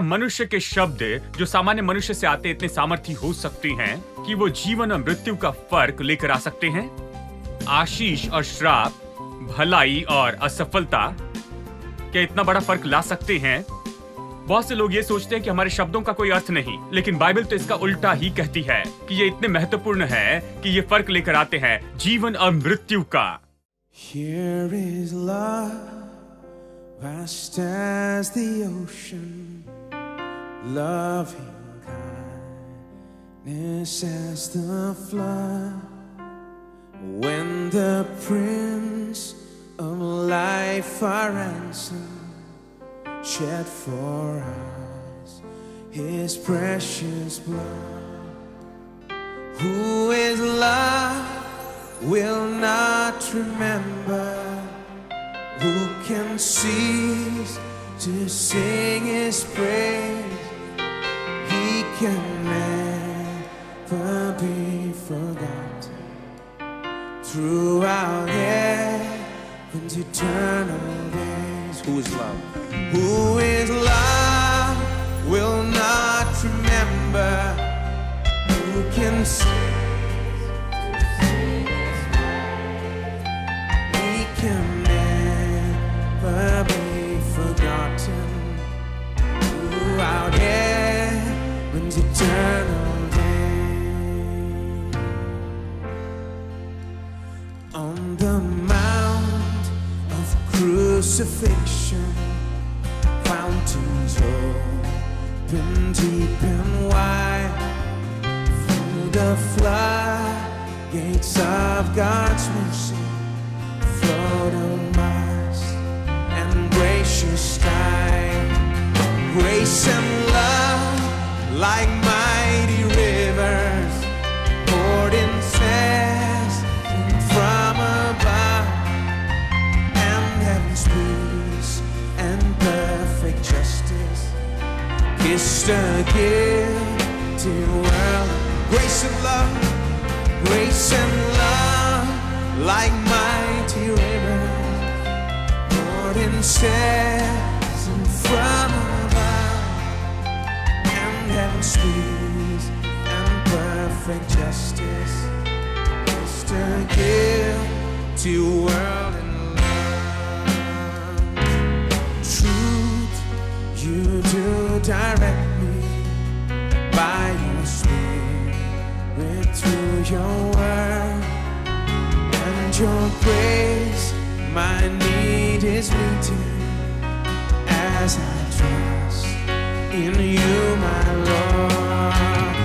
क्या मनुष्य के शब्द जो सामान्य मनुष्य से आते इतने सामर्थ्य हो सकते हैं कि वो जीवन और मृत्यु का फर्क लेकर आ सकते हैं? आशीष और श्राप, भलाई और असफलता, क्या इतना बड़ा फर्क ला सकते हैं? बहुत से लोग ये सोचते हैं कि हमारे शब्दों का कोई अर्थ नहीं, लेकिन बाइबल तो इसका उल्टा ही कहती है कि ये इतने महत्वपूर्ण है कि ये फर्क लेकर आते हैं जीवन और मृत्यु का। Here is love, vast as the ocean, loving kindness as the flood. When the Prince of Life our ransom shed for us His precious blood, who is love will not remember, who can cease to sing His praise, He can never be forgotten, throughout heaven's eternal days. Who is love? Who is love will not remember, who can cease. Can never be forgotten throughout heaven's eternal day. On the mount of crucifixion, fountains open deep and wide, through the floodgates of God's mercy. And gracious time, grace and love like mighty rivers poured in cess from above, and heaven's peace and perfect justice kissed a guilty world. Grace and love, grace and love like mighty rivers poured in steps and from above, and heaven's peace and perfect justice is to give to world and love. Truth, you do direct me by your spirit through your word, and your grace my need is meeting as I trust in you, my Lord.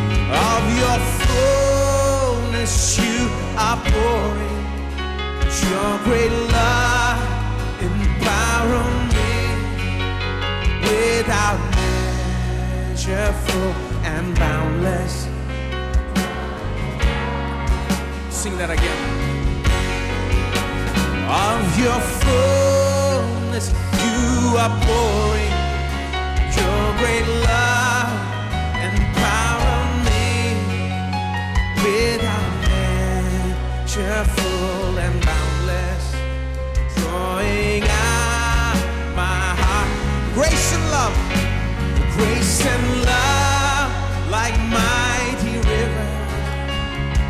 Of your fullness you are pouring, your great love empower me, without measure, full and boundless. Sing that again. Of your fullness you are pouring, your great love empower me, without measure, full and boundless, drawing out my heart. Grace and love like mighty rivers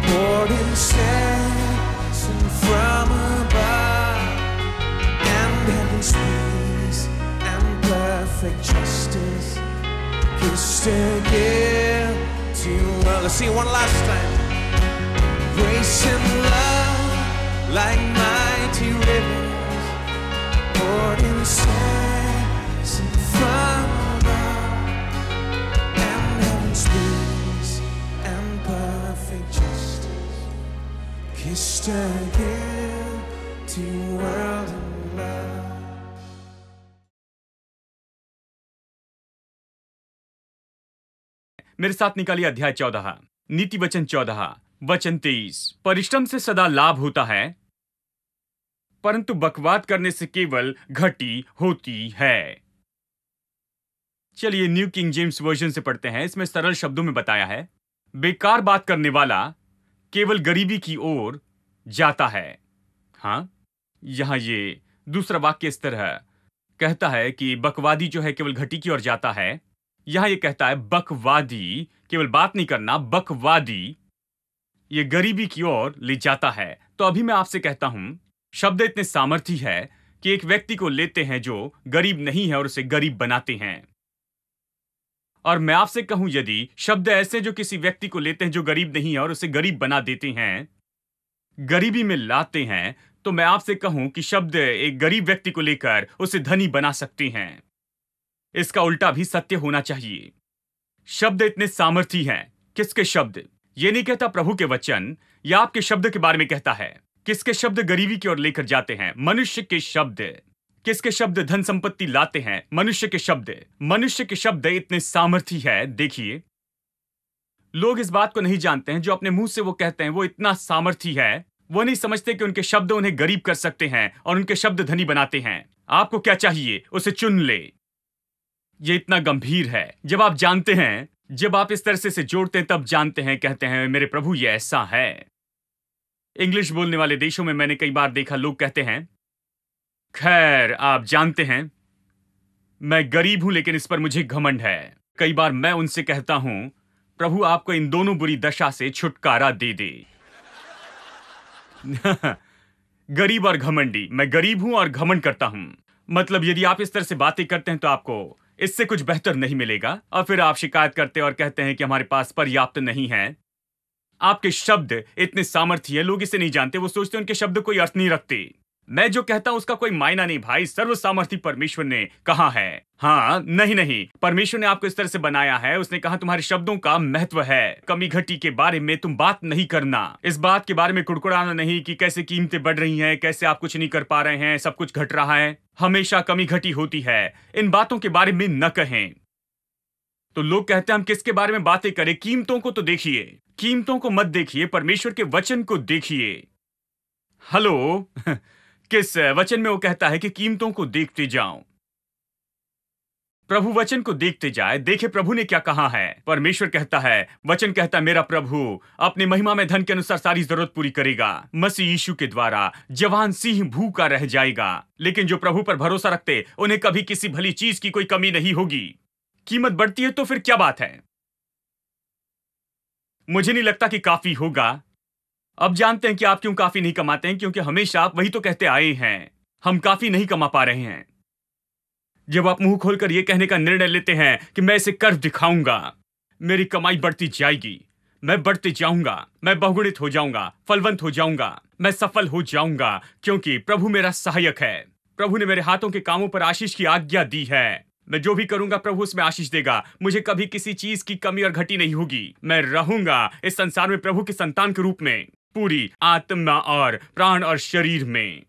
poured in steps and from above, peace and perfect justice is to give to world. Let's see it one last time. Grace and love like mighty rivers poured in sands and from above, and heaven's peace and perfect justice is to give to world and love. मेरे साथ निकालिए अध्याय 14, नीति वचन 14, वचन 30। परिश्रम से सदा लाभ होता है, परंतु बकवाद करने से केवल घटी होती है। चलिए न्यू किंग जेम्स वर्जन से पढ़ते हैं। इसमें सरल शब्दों में बताया है, बेकार बात करने वाला केवल गरीबी की ओर जाता है। हाँ, यहाँ ये दूसरा वाक्य इस तरह कहता है कि बकवादी जो है केवल घटी की ओर जाता है, यहां ये कहता है बकवादी, केवल बात नहीं करना, बकवादी, ये गरीबी की ओर ले जाता है। तो अभी मैं आपसे कहता हूं शब्द इतने सामर्थी है कि एक व्यक्ति को लेते हैं जो गरीब नहीं है और उसे गरीब बनाते हैं। और मैं आपसे कहूं यदि शब्द ऐसे जो किसी व्यक्ति को लेते हैं जो गरीब नहीं है और उसे गरीब बना देते हैं, गरीबी में लाते हैं, तो मैं आपसे कहूं कि शब्द एक गरीब व्यक्ति को लेकर उसे धनी बना सकते हैं। इसका उल्टा भी सत्य होना चाहिए। शब्द इतने सामर्थी हैं। किसके शब्द? ये नहीं कहता प्रभु के वचन या आपके शब्द के बारे में कहता है। किसके शब्द गरीबी की ओर लेकर जाते हैं? मनुष्य के शब्द। किसके शब्द धन संपत्ति लाते हैं? मनुष्य के शब्द। मनुष्य के शब्द इतने सामर्थी है। देखिए, लोग इस बात को नहीं जानते हैं, जो अपने मुंह से वो कहते हैं वो इतना सामर्थी है, वो नहीं समझते कि उनके शब्द उन्हें गरीब कर सकते हैं और उनके शब्द धनी बनाते हैं। आपको क्या चाहिए उसे चुन ले। ये इतना गंभीर है। जब आप जानते हैं, जब आप इस तरह से जोड़ते हैं, तब जानते हैं, कहते हैं मेरे प्रभु ये ऐसा है। इंग्लिश बोलने वाले देशों में मैंने कई बार देखा लोग कहते हैं, खैर आप जानते हैं मैं गरीब हूं लेकिन इस पर मुझे घमंड है। कई बार मैं उनसे कहता हूं प्रभु आपको इन दोनों बुरी दशा से छुटकारा दे दे। गरीब और घमंडी। मैं गरीब हूं और घमंड करता हूं। मतलब यदि आप इस तरह से बातें करते हैं तो आपको इससे कुछ बेहतर नहीं मिलेगा। और फिर आप शिकायत करते और कहते हैं कि हमारे पास पर्याप्त नहीं है। आपके शब्द इतने सामर्थी है, लोग इसे नहीं जानते। वो सोचते हैं उनके शब्द कोई अर्थ नहीं रखते। मैं जो कहता हूं उसका कोई मायना नहीं। भाई, सर्वसामर्थी परमेश्वर ने कहा है। हाँ, नहीं, परमेश्वर ने आपको इस तरह से बनाया है। उसने कहा तुम्हारे शब्दों का महत्व है। कमी घटी के बारे में तुम बात नहीं करना। इस बात के बारे में कुड़कुड़ाना नहीं कि कैसे कीमतें बढ़ रही हैं, कैसे आप कुछ नहीं कर पा रहे हैं, सब कुछ घट रहा है, हमेशा कमी घटी होती है। इन बातों के बारे में न कहें। तो लोग कहते हैं हम किसके बारे में बातें करें? कीमतों को तो देखिए। कीमतों को मत देखिए, परमेश्वर के वचन को देखिए। हेलो, किस वचन में वो कहता है कि कीमतों को देखते जाओ? प्रभु वचन को देखते जाए, देखे प्रभु ने क्या कहा है। परमेश्वर कहता है, वचन कहता है मेरा प्रभु अपने महिमा में धन के अनुसार सारी जरूरत पूरी करेगा। मसीह यीशु के द्वारा जवान सिंह भूखा रह जाएगा, लेकिन जो प्रभु पर भरोसा रखते उन्हें कभी किसी भली चीज की कोई कमी नहीं होगी। कीमत बढ़ती है तो फिर क्या बात है? मुझे नहीं लगता कि काफी होगा। अब जानते हैं कि आप क्यों काफी नहीं कमाते हैं, क्योंकि हमेशा आप वही तो कहते आए हैं, हम काफी नहीं कमा पा रहे हैं। जब आप मुंह खोलकर यह कहने का निर्णय लेते हैं कि मैं इसे कर दिखाऊंगा, मेरी कमाई बढ़ती जाएगी, मैं बढ़ते जाऊंगा, मैं बहुगुणित हो जाऊंगा, फलवंत हो जाऊंगा, मैं सफल हो जाऊंगा, क्योंकि प्रभु मेरा सहायक है। प्रभु ने मेरे हाथों के कामों पर आशीष की आज्ञा दी है। मैं जो भी करूंगा प्रभु उसमें आशीष देगा। मुझे कभी किसी चीज की कमी और घटी नहीं होगी। मैं रहूंगा इस संसार में प्रभु की संतान के रूप में, पूरी आत्मा और प्राण और शरीर में।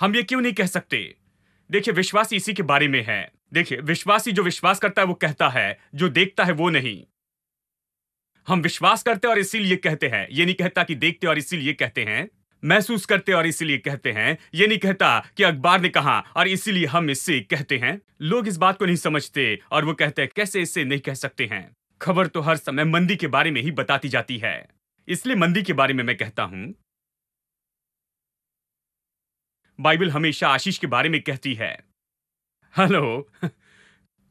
हम ये क्यों नहीं कह सकते? देखिए, विश्वासी इसी के बारे में है। देखिए, विश्वासी जो विश्वास करता है वो कहता है, जो देखता है वो नहीं। हम विश्वास करते और इसीलिए कहते हैं। ये नहीं कहता कि देखते और इसीलिए कहते हैं, महसूस करते और इसीलिए कहते हैं। ये नहीं कहता कि अखबार ने कहा और इसीलिए हम इससे कहते हैं। लोग इस बात को नहीं समझते और वो कहते हैं कैसे इससे नहीं कह सकते हैं। खबर तो हर समय मंदी के बारे में ही बताती जाती है। इसलिए मंदी के बारे में मैं कहता हूं, बाइबल हमेशा आशीष के बारे में कहती है। हेलो,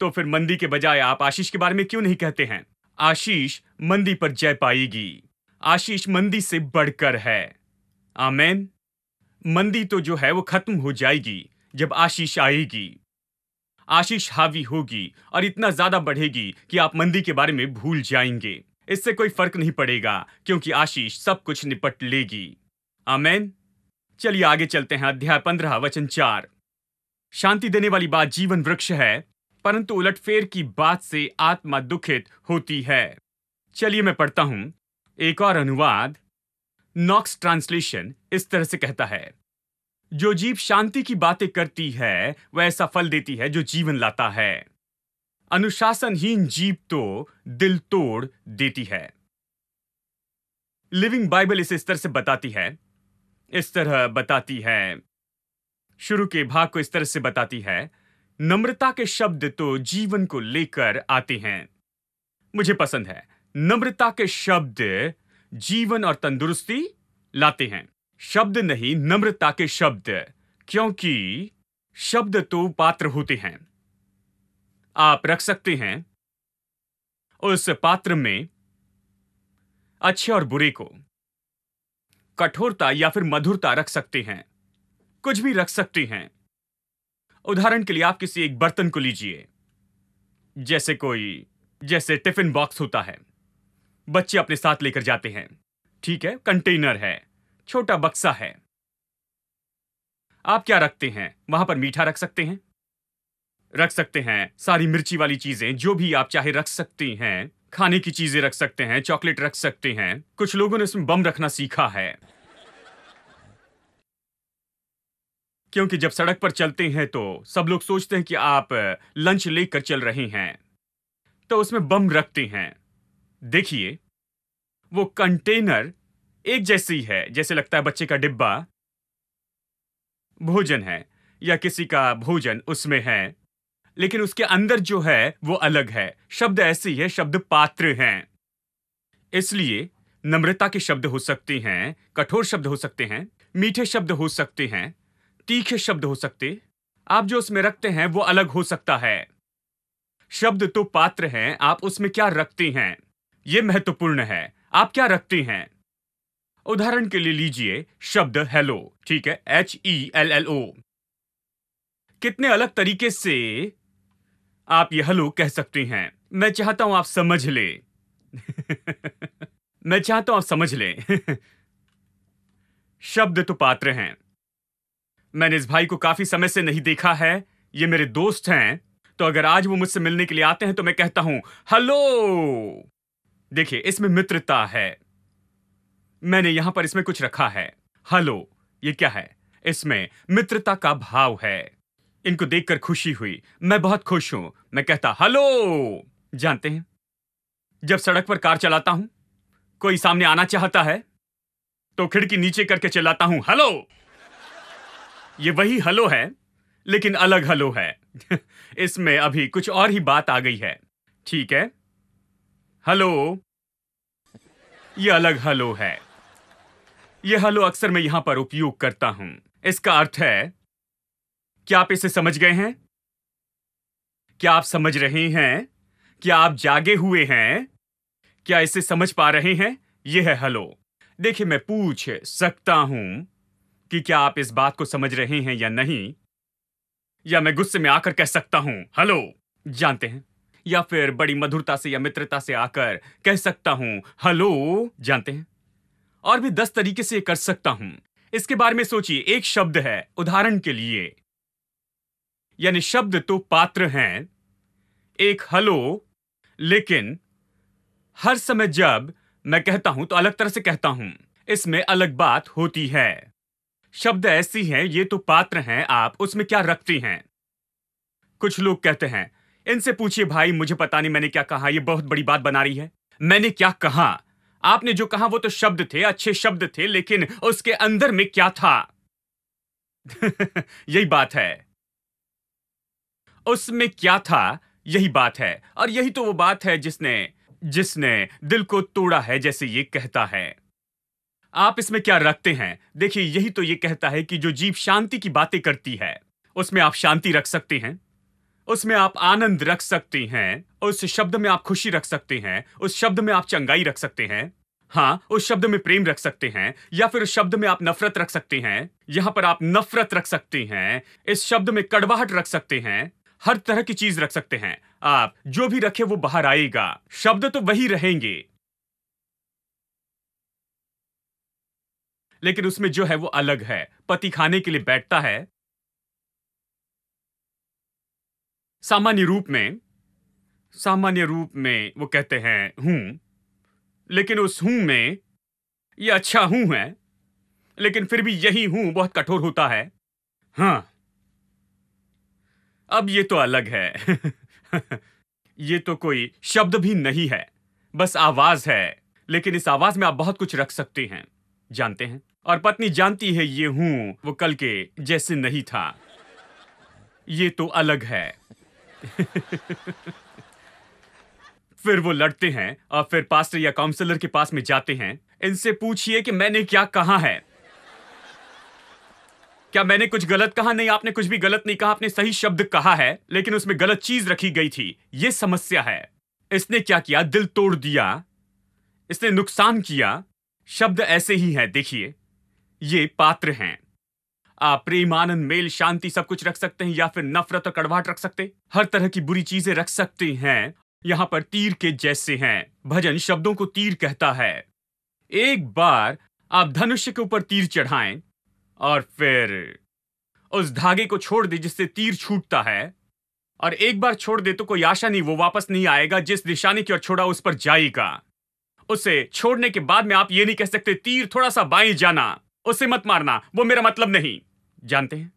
तो फिर मंदी के बजाय आप आशीष के बारे में क्यों नहीं कहते हैं? आशीष मंदी पर जय पाएगी। आशीष मंदी से बढ़कर है। आमेन। मंदी तो जो है वो खत्म हो जाएगी जब आशीष आएगी। आशीष हावी होगी और इतना ज्यादा बढ़ेगी कि आप मंदी के बारे में भूल जाएंगे। इससे कोई फर्क नहीं पड़ेगा, क्योंकि आशीष सब कुछ निपट लेगी। आमेन। चलिए आगे चलते हैं। अध्याय 15 वचन 4। शांति देने वाली बात जीवन वृक्ष है, परंतु उलटफेर की बात से आत्मा दुखित होती है। चलिए मैं पढ़ता हूं एक और अनुवाद। नॉक्स ट्रांसलेशन इस तरह से कहता है, जो जीव शांति की बातें करती है वह ऐसा फल देती है जो जीवन लाता है। अनुशासनहीन जीव तो दिल तोड़ देती है। लिविंग बाइबल इसे इस तरह से बताती है, इस तरह बताती है, शुरू के भाग को इस तरह से बताती है। नम्रता के शब्द तो जीवन को लेकर आते हैं। मुझे पसंद है, नम्रता के शब्द जीवन और तंदुरुस्ती लाते हैं। शब्द नहीं, नम्रता के शब्द, क्योंकि शब्द तो पात्र होते हैं। आप रख सकते हैं, उस पात्र में अच्छे और बुरे को, कठोरता या फिर मधुरता रख सकते हैं, कुछ भी रख सकते हैं। उदाहरण के लिए आप किसी एक बर्तन को लीजिए, जैसे टिफिन बॉक्स होता है, बच्चे अपने साथ लेकर जाते हैं, ठीक है, कंटेनर है, छोटा बक्सा है। आप क्या रखते हैं वहां पर? मीठा रख सकते हैं, रख सकते हैं सारी मिर्ची वाली चीजें, जो भी आप चाहे रख सकते हैं, खाने की चीजें रख सकते हैं, चॉकलेट रख सकते हैं। कुछ लोगों ने इसमें बम रखना सीखा है, क्योंकि जब सड़क पर चलते हैं तो सब लोग सोचते हैं कि आप लंच लेकर चल रहे हैं, तो उसमें बम रखते हैं। देखिए, वो कंटेनर एक जैसी है, जैसे लगता है बच्चे का डिब्बा भोजन है या किसी का भोजन उसमें है, लेकिन उसके अंदर जो है वो अलग है। शब्द ऐसे ही है, शब्द पात्र हैं। इसलिए नम्रता के शब्द हो सकते हैं, कठोर शब्द हो सकते हैं, मीठे शब्द हो सकते हैं, तीखे शब्द हो सकते, आप जो उसमें रखते हैं वो अलग हो सकता है। शब्द तो पात्र हैं, आप उसमें क्या रखते हैं ये महत्वपूर्ण है। आप क्या रखते हैं? उदाहरण के लिए लीजिए शब्द हेलो, ठीक है, HELLO। कितने अलग तरीके से आप ये हेलो कह सकते हैं। मैं चाहता हूं आप समझ ले मैं चाहता हूं आप समझ ले शब्द तो पात्र हैं। मैंने इस भाई को काफी समय से नहीं देखा है, ये मेरे दोस्त हैं, तो अगर आज वो मुझसे मिलने के लिए आते हैं तो मैं कहता हूं हेलो। देखिए, इसमें मित्रता है। मैंने यहां पर इसमें कुछ रखा है, हेलो, ये क्या है? इसमें मित्रता का भाव है। इनको देखकर खुशी हुई, मैं बहुत खुश हूं, मैं कहता हेलो। जानते हैं, जब सड़क पर कार चलाता हूं, कोई सामने आना चाहता है तो खिड़की नीचे करके चिल्लाता हूं हेलो। ये वही हेलो है, लेकिन अलग हेलो है। इसमें अभी कुछ और ही बात आ गई है, ठीक है। हेलो ये अलग हेलो है। ये हेलो अक्सर मैं यहां पर उपयोग करता हूं। इसका अर्थ है, क्या आप इसे समझ गए हैं? क्या आप समझ रहे हैं? क्या आप जागे हुए हैं? क्या इसे समझ पा रहे हैं? यह है हेलो। देखिए, मैं पूछ सकता हूं कि क्या आप इस बात को समझ रहे हैं या नहीं, या मैं गुस्से में आकर कह सकता हूं हेलो, जानते हैं, या फिर बड़ी मधुरता से या मित्रता से आकर कह सकता हूं हेलो, जानते हैं, और भी 10 तरीके से कर सकता हूं। इसके बारे में सोचिए। एक शब्द है उदाहरण के लिए, यानी शब्द तो पात्र हैं, एक हेलो, लेकिन हर समय जब मैं कहता हूं तो अलग तरह से कहता हूं, इसमें अलग बात होती है। शब्द ऐसी हैं, ये तो पात्र हैं, आप उसमें क्या रखती हैं। कुछ लोग कहते हैं, इनसे पूछिए भाई, मुझे पता नहीं मैंने क्या कहा, ये बहुत बड़ी बात बना रही है। मैंने क्या कहा? आपने जो कहा वो तो शब्द थे, अच्छे शब्द थे, लेकिन उसके अंदर में क्या था? यही बात है, उसमें क्या था, यही बात है। और यही तो वो बात है जिसने दिल को तोड़ा है, जैसे ये कहता है। आप इसमें क्या रखते हैं? देखिए, यही तो ये कहता है कि जो जीव शांति की बातें करती है, उसमें आप शांति रख सकते हैं, उसमें आप आनंद रख सकते हैं, उस शब्द में आप खुशी रख सकते हैं, उस शब्द में आप चंगाई रख सकते हैं, हाँ, उस शब्द में प्रेम रख सकते हैं, या फिर उस शब्द में आप नफरत रख सकते हैं, यहाँ पर आप नफरत रख सकते हैं, इस शब्द में कड़वाहट रख सकते हैं, हर तरह की चीज रख सकते हैं। आप जो भी रखें वो बाहर आएगा, शब्द तो वही रहेंगे, लेकिन उसमें जो है वो अलग है। पति खाने के लिए बैठता है, सामान्य रूप में वो कहते हैं हूं, लेकिन उस हूं में ये अच्छा हूं है, लेकिन फिर भी यही हूं बहुत कठोर होता है, हाँ, अब ये तो अलग है। ये तो कोई शब्द भी नहीं है, बस आवाज है, लेकिन इस आवाज में आप बहुत कुछ रख सकते हैं, जानते हैं। और पत्नी जानती है ये हूं वो कल के जैसे नहीं था, ये तो अलग है। फिर वो लड़ते हैं और फिर पास्टर या काउंसलर के पास में जाते हैं। इनसे पूछिए कि मैंने क्या कहा है, क्या मैंने कुछ गलत कहा? नहीं, आपने कुछ भी गलत नहीं कहा, आपने सही शब्द कहा है, लेकिन उसमें गलत चीज रखी गई थी। ये समस्या है। इसने क्या किया, दिल तोड़ दिया, इसने नुकसान किया। शब्द ऐसे ही हैं। देखिए, ये पात्र हैं। आप प्रेम, आनंद, मेल, शांति सब कुछ रख सकते हैं, या फिर नफरत और कड़वाहट रख सकते, हर तरह की बुरी चीजें रख सकते हैं। यहाँ पर तीर के जैसे हैं। भजन शब्दों को तीर कहता है। एक बार आप धनुष के ऊपर तीर चढ़ाएं और फिर उस धागे को छोड़ दे जिससे तीर छूटता है, और एक बार छोड़ दे तो कोई आशा नहीं, वो वापस नहीं आएगा। जिस निशाने की ओर छोड़ा उस पर जाएगा। उसे छोड़ने के बाद में आप ये नहीं कह सकते तीर थोड़ा सा बाएं जाना, उसे मत मारना, वो मेरा मतलब नहीं। जानते हैं,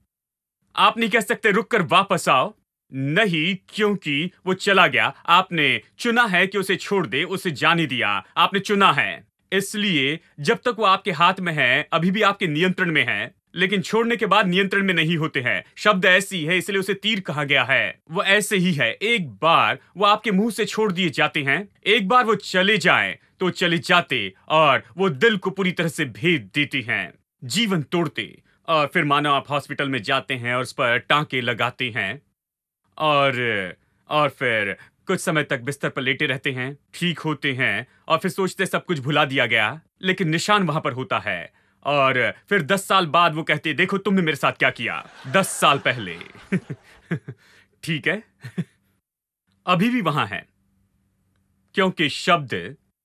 आप नहीं कह सकते रुक कर वापस आओ, नहीं, क्योंकि वो चला गया। आपने चुना है कि उसे छोड़ दे, उसे जाने दिया, आपने चुना है। इसलिए जब तक वो आपके हाथ में है, अभी भी आपके नियंत्रण में है, लेकिन छोड़ने के बाद नियंत्रण में नहीं होते हैं। शब्द ऐसी है, इसलिए उसे तीर कहा गया है। वो ऐसे ही है। एक बार वो आपके मुंह से छोड़ दिए जाते हैं, एक बार वो चले जाएं तो चले जाते, और वो दिल को पूरी तरह से भेद देती हैं, जीवन तोड़ते। और फिर मानो आप हॉस्पिटल में जाते हैं और उस पर टाँके लगाते हैं और फिर कुछ समय तक बिस्तर पर लेटे रहते हैं, ठीक होते हैं, और फिर सोचते सब कुछ भुला दिया गया, लेकिन निशान वहां पर होता है। और फिर 10 साल बाद वो कहते, देखो तुमने मेरे साथ क्या किया 10 साल पहले। ठीक है। अभी भी वहां है, क्योंकि शब्द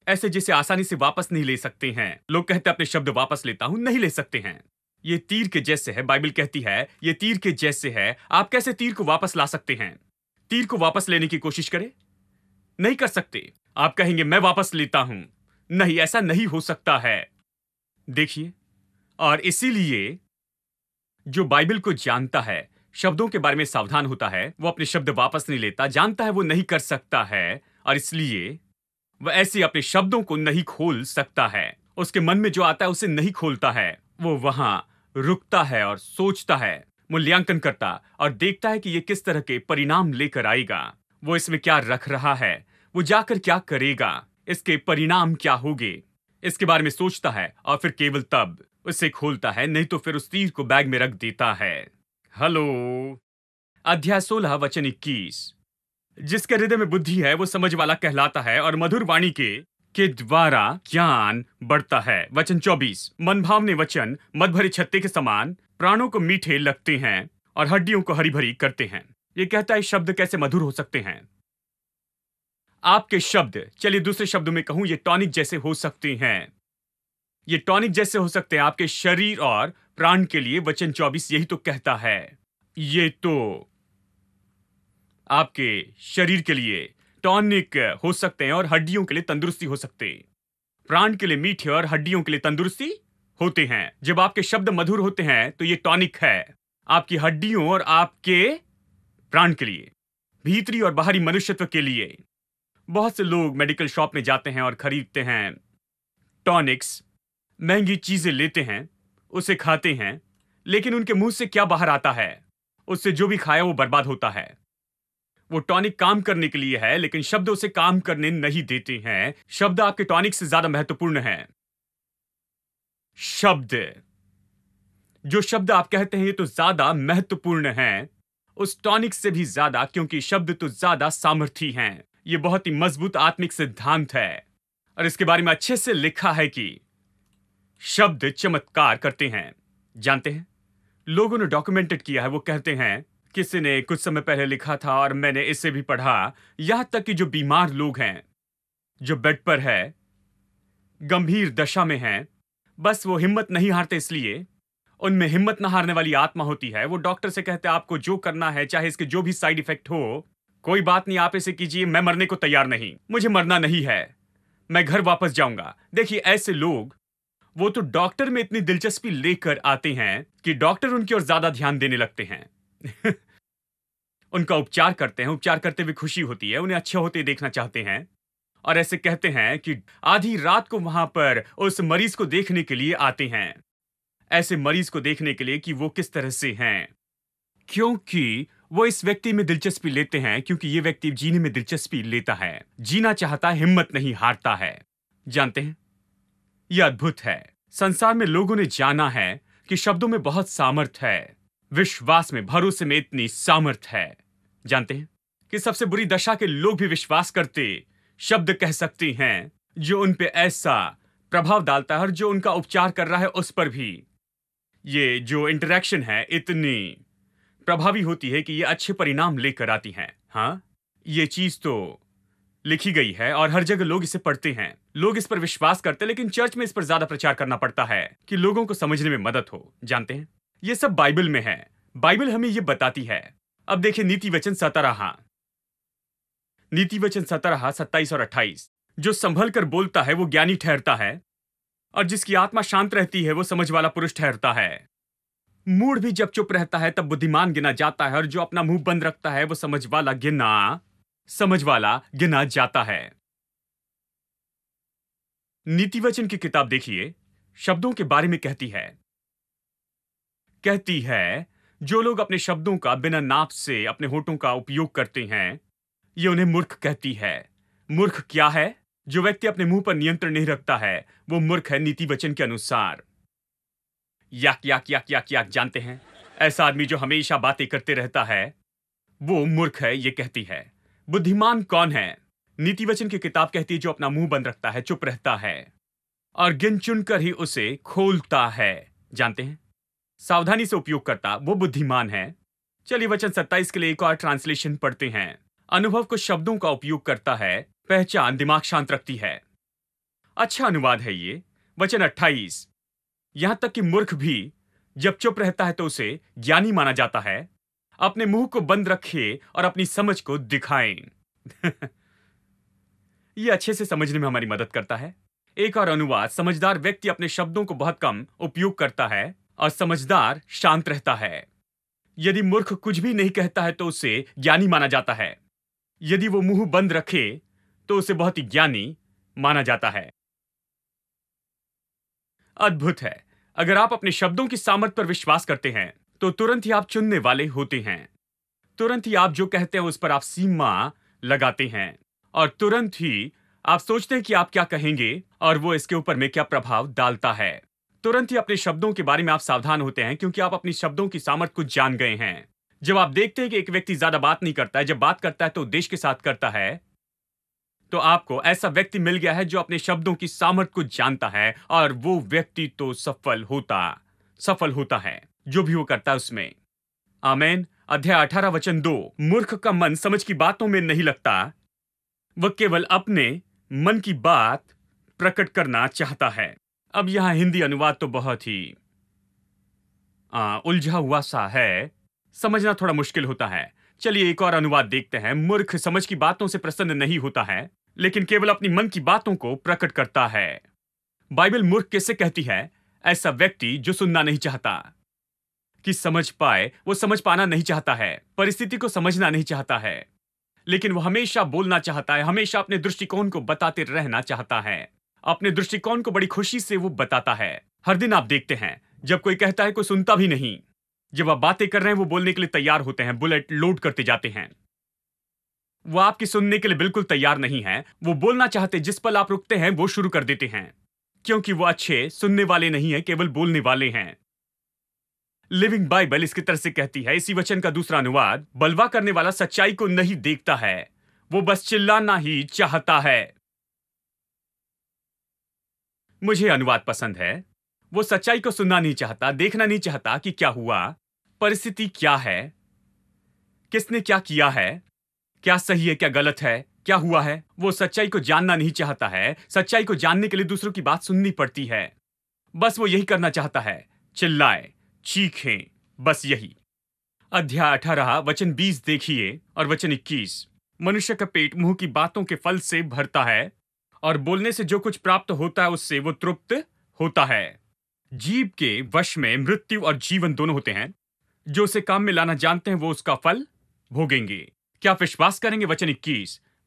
ऐसे जिसे आसानी से वापस नहीं ले सकते हैं। लोग कहते अपने शब्द वापस लेता हूं, नहीं ले सकते हैं। ये तीर के जैसे है। बाइबल कहती है ये तीर के जैसे है। आप कैसे तीर को वापस ला सकते हैं? तीर को वापस लेने की कोशिश करें, नहीं कर सकते। आप कहेंगे मैं वापस लेता हूं, नहीं, ऐसा नहीं हो सकता है। देखिए, और इसीलिए जो बाइबल को जानता है, शब्दों के बारे में सावधान होता है, वो अपने शब्द वापस नहीं लेता, जानता है वो नहीं कर सकता है, और इसलिए वह ऐसे अपने शब्दों को नहीं खोल सकता है। उसके मन में जो आता है उसे नहीं खोलता है। वो वहां रुकता है और सोचता है, मूल्यांकन करता, और देखता है कि ये किस तरह के परिणाम लेकर आएगा। वो इसमें क्या रख रहा है, वो जाकर क्या करेगा, इसके परिणाम क्या होंगे, इसके बारे में सोचता है, और फिर केवल तब उसे खोलता है, नहीं तो फिर उस तीर को बैग में रख देता है। हेलो। अध्याय 16 वचन 21। जिसके हृदय में बुद्धि है वो समझ वाला कहलाता है, और मधुर वाणी के द्वारा ज्ञान बढ़ता है। वचन 24। मनभावने वचन मदभरे छत्ते के समान प्राणों को मीठे लगते हैं और हड्डियों को हरी भरी करते हैं। ये कहता है शब्द कैसे मधुर हो सकते हैं। आपके शब्द, चलिए दूसरे शब्दों में कहूं, ये टॉनिक जैसे हो सकते हैं। ये टॉनिक जैसे हो सकते हैं आपके शरीर और प्राण के लिए। वचन 24 यही तो कहता है। ये तो आपके शरीर के लिए टॉनिक हो सकते हैं और हड्डियों के लिए तंदुरुस्ती हो सकते। प्राण के लिए मीठे और हड्डियों के लिए तंदुरुस्ती होते हैं। जब आपके शब्द मधुर होते हैं तो ये टॉनिक है आपकी हड्डियों और आपके प्राण के लिए, भीतरी और बाहरी मनुष्यत्व के लिए। बहुत से लोग मेडिकल शॉप में जाते हैं और खरीदते हैं टॉनिक्स, महंगी चीजें लेते हैं, उसे खाते हैं, लेकिन उनके मुंह से क्या बाहर आता है? उससे जो भी खाया वो बर्बाद होता है। वो टॉनिक काम करने के लिए है, लेकिन शब्द उसे काम करने नहीं देते हैं। शब्द आपके टॉनिक से ज्यादा महत्वपूर्ण है। शब्द, जो शब्द आप कहते हैं, ये तो ज्यादा महत्वपूर्ण है उस टॉनिक से भी ज्यादा, क्योंकि शब्द तो ज्यादा सामर्थी हैं। ये बहुत ही मजबूत आत्मिक सिद्धांत है, और इसके बारे में अच्छे से लिखा है कि शब्द चमत्कार करते हैं। जानते हैं, लोगों ने डॉक्यूमेंटेड किया है। वो कहते हैं, किसी ने कुछ समय पहले लिखा था और मैंने इसे भी पढ़ा, यहां तक कि जो बीमार लोग हैं, जो बेड पर है, गंभीर दशा में हैं, बस वो हिम्मत नहीं हारते, इसलिए उनमें हिम्मत न हारने वाली आत्मा होती है। वो डॉक्टर से कहते हैं आपको जो करना है, चाहे इसके जो भी साइड इफेक्ट हो, कोई बात नहीं, आप इसे कीजिए, मैं मरने को तैयार नहीं, मुझे मरना नहीं है, मैं घर वापस जाऊंगा। देखिए, ऐसे लोग वो तो डॉक्टर में इतनी दिलचस्पी लेकर आते हैं कि डॉक्टर उनकी ओर ज्यादा ध्यान देने लगते हैं। उनका उपचार करते हैं, उपचार करते हुए खुशी होती है, उन्हें अच्छे होते देखना चाहते हैं, और ऐसे कहते हैं कि आधी रात को वहां पर उस मरीज को देखने के लिए आते हैं, ऐसे मरीज को देखने के लिए कि वो किस तरह से हैं, क्योंकि वो इस व्यक्ति में दिलचस्पी लेते हैं, क्योंकि ये व्यक्ति जीने में दिलचस्पी लेता है, जीना चाहता है, हिम्मत नहीं हारता है। जानते हैं, यह अद्भुत है। संसार में लोगों ने जाना है कि शब्दों में बहुत सामर्थ है, विश्वास में, भरोसे में इतनी सामर्थ है। जानते हैं कि सबसे बुरी दशा के लोग भी विश्वास करते शब्द कह सकती हैं जो उन पे ऐसा प्रभाव डालता है और जो उनका उपचार कर रहा है उस पर भी। ये जो इंटरेक्शन है इतनी प्रभावी होती है कि ये अच्छे परिणाम लेकर आती हैं। हाँ, ये चीज़ तो लिखी गई है और हर जगह लोग इसे पढ़ते हैं, लोग इस पर विश्वास करते हैं, लेकिन चर्च में इस पर ज़्यादा प्रचार करना पड़ता है कि लोगों को समझने में मदद हो। जानते हैं, ये सब बाइबल में है, बाइबल हमें ये बताती है। अब देखिए नीतिवचन 17 27 और 28, जो संभल कर बोलता है वो ज्ञानी ठहरता है और जिसकी आत्मा शांत रहती है वो समझ वाला पुरुष ठहरता है। मूढ़ भी जब चुप रहता है तब बुद्धिमान गिना जाता है और जो अपना मुंह बंद रखता है वो समझ वाला गिना जाता है। नीतिवचन की किताब देखिए शब्दों के बारे में कहती है जो लोग अपने शब्दों का बिना नाप से अपने होठों का उपयोग करते हैं ये उन्हें मूर्ख कहती है। मूर्ख क्या है? जो व्यक्ति अपने मुंह पर नियंत्रण नहीं रखता है वो मूर्ख है नीतिवचन के अनुसार। याक, जानते हैं, ऐसा आदमी जो हमेशा बातें करते रहता है वो मूर्ख है, ये कहती है। बुद्धिमान कौन है? नीतिवचन की किताब कहती है जो अपना मुंह बंद रखता है, चुप रहता है और गिन चुन कर ही उसे खोलता है, जानते हैं, सावधानी से उपयोग करता, वो बुद्धिमान है। चलिए वचन 27 के लिए एक और ट्रांसलेशन पढ़ते हैं। अनुभव को शब्दों का उपयोग करता है, पहचान दिमाग शांत रखती है। अच्छा अनुवाद है ये। वचन 28, यहां तक कि मूर्ख भी जब चुप रहता है तो उसे ज्ञानी माना जाता है। अपने मुंह को बंद रखें और अपनी समझ को दिखाएं। ये अच्छे से समझने में हमारी मदद करता है। एक और अनुवाद, समझदार व्यक्ति अपने शब्दों को बहुत कम उपयोग करता है और समझदार शांत रहता है। यदि मूर्ख कुछ भी नहीं कहता है तो उसे ज्ञानी माना जाता है। यदि वो मुंह बंद रखे तो उसे बहुत ही ज्ञानी माना जाता है। अद्भुत है। अगर आप अपने शब्दों की सामर्थ पर विश्वास करते हैं तो तुरंत ही आप चुनने वाले होते हैं। तुरंत ही आप जो कहते हैं उस पर आप सीमा लगाते हैं और तुरंत ही आप सोचते हैं कि आप क्या कहेंगे और वो इसके ऊपर में क्या प्रभाव डालता है। तुरंत ही अपने शब्दों के बारे में आप सावधान होते हैं क्योंकि आप अपनी शब्दों की सामर्थ को जान गए हैं। जब आप देखते हैं कि एक व्यक्ति ज्यादा बात नहीं करता है, जब बात करता है तो उद्देश्य के साथ करता है, तो आपको ऐसा व्यक्ति मिल गया है जो अपने शब्दों की सामर्थ को जानता है और वो व्यक्ति तो सफल होता है जो भी वो करता है उसमें। आमेन। अध्याय 18 वचन 2, मूर्ख का मन समझ की बातों में नहीं लगता, वह केवल अपने मन की बात प्रकट करना चाहता है। अब यहाँ हिंदी अनुवाद तो बहुत ही उलझा हुआ सा है, समझना थोड़ा मुश्किल होता है। चलिए एक और अनुवाद देखते हैं। मूर्ख समझ की बातों से प्रसन्न नहीं होता है लेकिन केवल अपनी मन की बातों को प्रकट करता है। बाइबल मूर्ख किसे कहती है? ऐसा व्यक्ति जो सुनना नहीं चाहता कि समझ पाए, वो समझ पाना नहीं चाहता है, परिस्थिति को समझना नहीं चाहता है, लेकिन वो हमेशा बोलना चाहता है, हमेशा अपने दृष्टिकोण को बताते रहना चाहता है। अपने दृष्टिकोण को बड़ी खुशी से वो बताता है। हर दिन आप देखते हैं जब कोई कहता है कोई सुनता भी नहीं। जब आप बातें कर रहे हैं वो बोलने के लिए तैयार होते हैं, बुलेट लोड करते जाते हैं। वो आपकी सुनने के लिए बिल्कुल तैयार नहीं है, वो बोलना चाहते, जिस पल आप रुकते हैं वो शुरू कर देते हैं क्योंकि वो अच्छे सुनने वाले नहीं है, केवल बोलने वाले हैं। लिविंग बाइबल इसकी तरह से कहती है। इसी वचन का दूसरा अनुवाद, बलवा करने वाला सच्चाई को नहीं देखता है, वो बस चिल्लाना ही चाहता है। मुझे अनुवाद पसंद है। वो सच्चाई को सुनना नहीं चाहता, देखना नहीं चाहता कि क्या हुआ, परिस्थिति क्या है, किसने क्या किया है, क्या सही है, क्या गलत है, क्या हुआ है। वो सच्चाई को जानना नहीं चाहता है। सच्चाई को जानने के लिए दूसरों की बात सुननी पड़ती है। बस वो यही करना चाहता है, चिल्लाए, चीखें, बस यही। अध्याय 18 वचन 20 देखिए और वचन 21, मनुष्य का पेट मुंह की बातों के फल से भरता है और बोलने से जो कुछ प्राप्त होता है उससे वो तृप्त होता है। जीभ के वश में मृत्यु और जीवन दोनों होते हैं, जो उसे काम में लाना जानते हैं वो उसका फल भोगेंगे। क्या आप विश्वास करेंगे?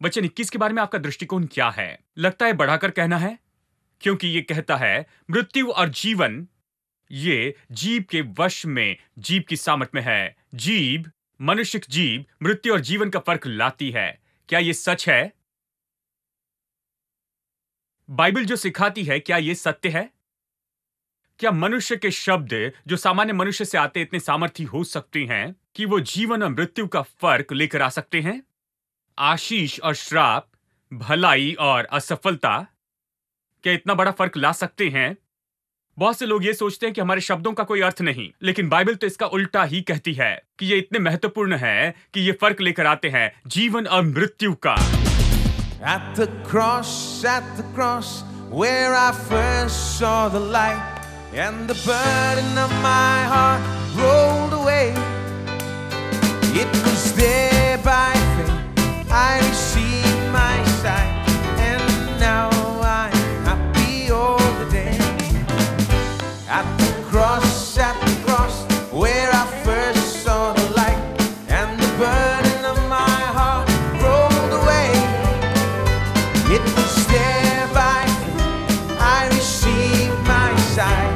वचन 21 के बारे में आपका दृष्टिकोण क्या है? लगता है बढ़ाकर कहना है क्योंकि ये कहता है मृत्यु और जीवन ये जीभ के वश में, जीभ की सामर्थ में है। जीभ, मनुष्य की जीभ मृत्यु और जीवन का फर्क लाती है। क्या ये सच है? बाइबल जो सिखाती है क्या ये सत्य है? क्या मनुष्य के शब्द जो सामान्य मनुष्य से आते इतने सामर्थी हो सकते हैं कि वो जीवन और मृत्यु का फर्क लेकर आ सकते हैं? आशीष और श्राप भलाई और असफलता क्या इतना बड़ा फर्क ला सकते हैं? बहुत से लोग ये सोचते हैं कि हमारे शब्दों का कोई अर्थ नहीं, लेकिन बाइबल तो इसका उल्टा ही कहती है कि ये इतने महत्वपूर्ण है कि ये फर्क लेकर आते हैं जीवन और मृत्यु का। At the cross, where I first saw the light, and the burden of my heart rolled away. It was there by faith I received my sight, and now I'm happy all the day. At the cross, where I first saw the light, and the burden of my heart rolled away. It was there by faith I received my sight.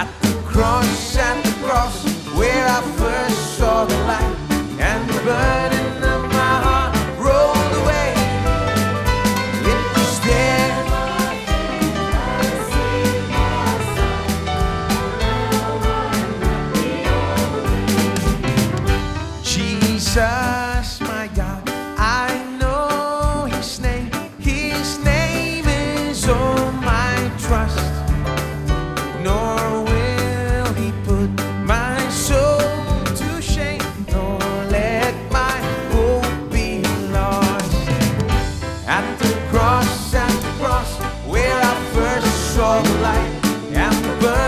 At the cross, where I first saw the light and the burden.